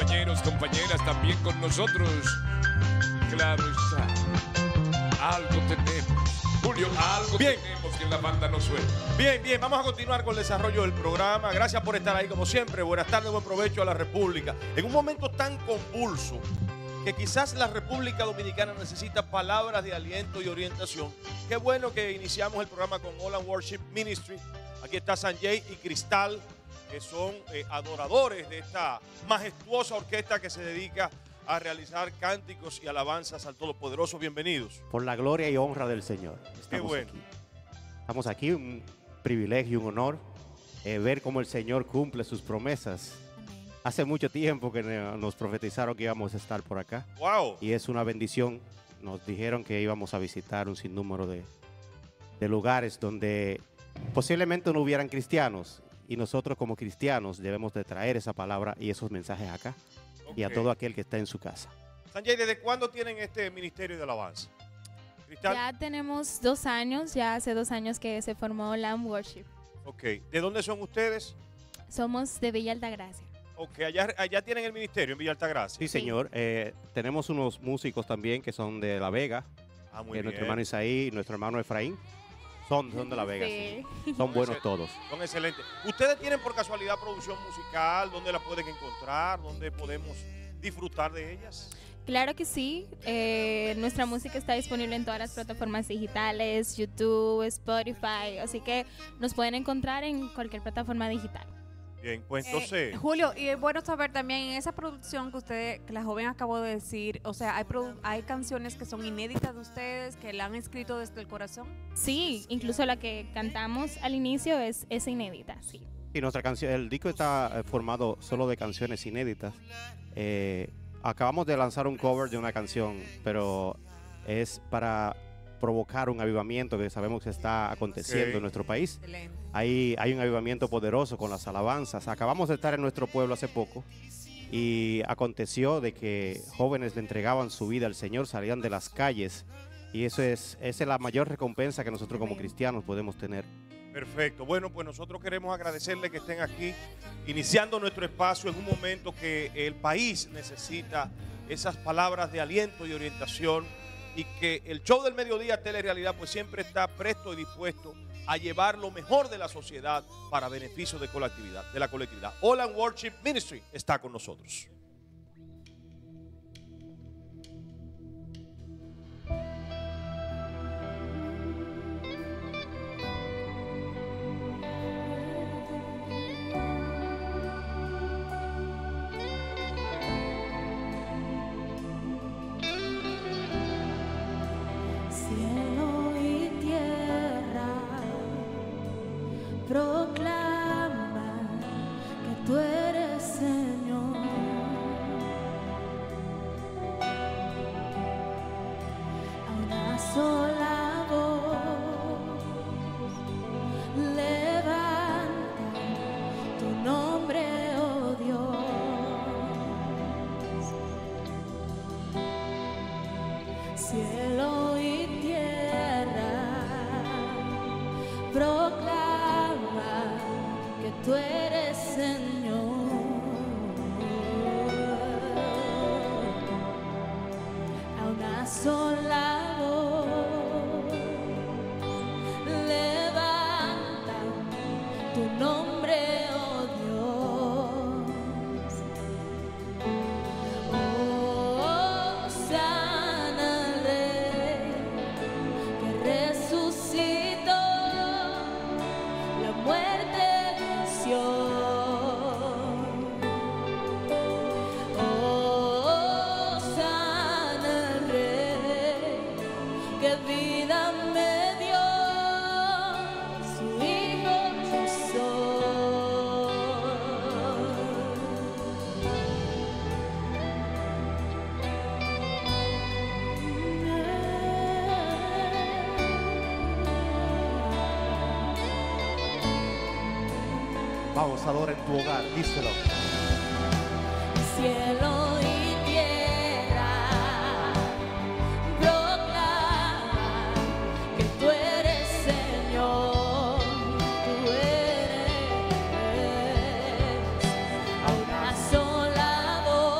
compañeros, compañeras también con nosotros. Claro está. Algo tenemos. Julio, algo tenemos que la banda no suena. Bien, bien, vamos a continuar con el desarrollo del programa. Gracias por estar ahí como siempre. Buenas tardes, buen provecho a la República. En un momento tan convulso que quizás la República Dominicana necesita palabras de aliento y orientación. Qué bueno que iniciamos el programa con Olam Worship Ministry. Aquí está Sanjay y Cristal, que son adoradores de esta majestuosa orquesta que se dedica a realizar cánticos y alabanzas al Todopoderoso. Bienvenidos. Por la gloria y honra del Señor. Qué bueno. Aquí. Estamos aquí, un privilegio, un honor, ver cómo el Señor cumple sus promesas. Amén. Hace mucho tiempo que nos profetizaron que íbamos a estar por acá. Wow. Y es una bendición. Nos dijeron que íbamos a visitar un sinnúmero de lugares donde posiblemente no hubieran cristianos. Y nosotros como cristianos debemos de traer esa palabra y esos mensajes acá. Okay. Y a todo aquel que está en su casa. Sanjay, ¿desde cuándo tienen este ministerio de alabanza? ¿Cristal? Ya tenemos 2 años, ya hace 2 años que se formó Olam Worship. Ok, ¿de dónde son ustedes? Somos de VillaAltaGracia. Ok, allá tienen el ministerio en VillaAltaGracia. Sí, señor, sí. Tenemos unos músicos también que son de La Vega. Ah, muy bien. Nuestro hermano Isaí y nuestro hermano Efraín. Son de La Vega, sí. Sí. Son buenos todos. Son excelentes. ¿Ustedes tienen por casualidad producción musical? ¿Dónde la pueden encontrar? ¿Dónde podemos disfrutar de ellas? Claro que sí. Nuestra música está disponible en todas las plataformas digitales, YouTube, Spotify. Así que nos pueden encontrar en cualquier plataforma digital. Bien, pues entonces... Julio, y es bueno saber también en esa producción que usted, que la joven acabó de decir, o sea, hay canciones que son inéditas de ustedes, que la han escrito desde el corazón. Sí, incluso la que cantamos al inicio es inédita, sí. Sí, nuestra canción, el disco está formado solo de canciones inéditas. Acabamos de lanzar un cover de una canción, pero es para provocar un avivamiento que sabemos que está aconteciendo, sí, en nuestro país. Hay un avivamiento poderoso con las alabanzas. Acabamos de estar en nuestro pueblo hace poco y aconteció de que jóvenes le entregaban su vida al Señor, salían de las calles, y esa es la mayor recompensa que nosotros como cristianos podemos tener. Perfecto. Bueno, pues nosotros queremos agradecerle que estén aquí iniciando nuestro espacio en un momento que el país necesita esas palabras de aliento y orientación, y que el Show del Mediodía Telerealidad pues siempre está presto y dispuesto a llevar lo mejor de la sociedad para beneficio de la colectividad. Olam Worship Ministry está con nosotros. Vamos, adora en tu hogar, díselo. Cielo y tierra proclaman que tú eres Señor, tú eres. A una sola voz.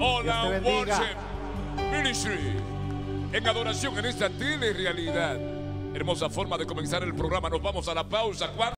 Olam Worship Ministry, en adoración en esta telerealidad. Hermosa forma de comenzar el programa. Nos vamos a la pausa.